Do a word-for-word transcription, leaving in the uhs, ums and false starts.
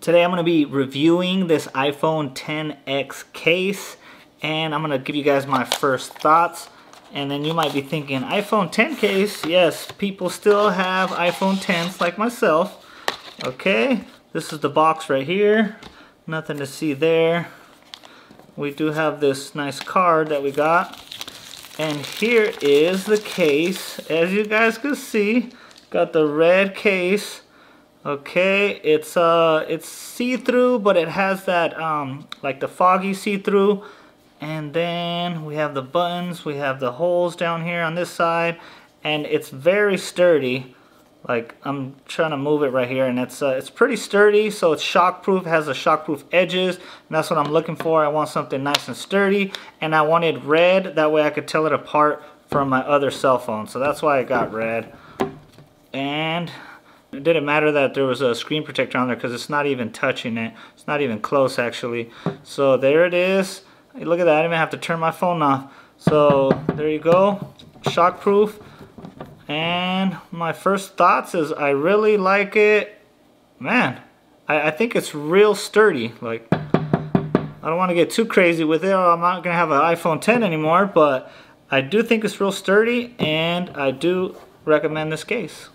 Today I'm going to be reviewing this iPhone ten X case, and I'm going to give you guys my first thoughts. And then you might be thinking, iPhone ten case? Yes, people still have iPhone tens like myself. Okay, this is the box right here. Nothing to see there. We do have this nice card that we got. And here is the case. As you guys can see, got the red case. Okay, it's uh it's see-through, but it has that um like the foggy see-through, and then we have the buttons, we have the holes down here on this side, and it's very sturdy. Like, I'm trying to move it right here, and it's uh, it's pretty sturdy, so it's shockproof. Has the shockproof edges, and that's what I'm looking for. I want something nice and sturdy, and I wanted red, that way I could tell it apart from my other cell phone, so that's why I got red. And it didn't matter that there was a screen protector on there because it's not even touching it. It's not even close, actually. So there it is. Hey, look at that. I didn't even have to turn my phone off. So there you go. Shockproof. And my first thoughts is I really like it. Man, I, I think it's real sturdy. Like, I don't want to get too crazy with it, or I'm not going to have an iPhone ten anymore. But I do think it's real sturdy, and I do recommend this case.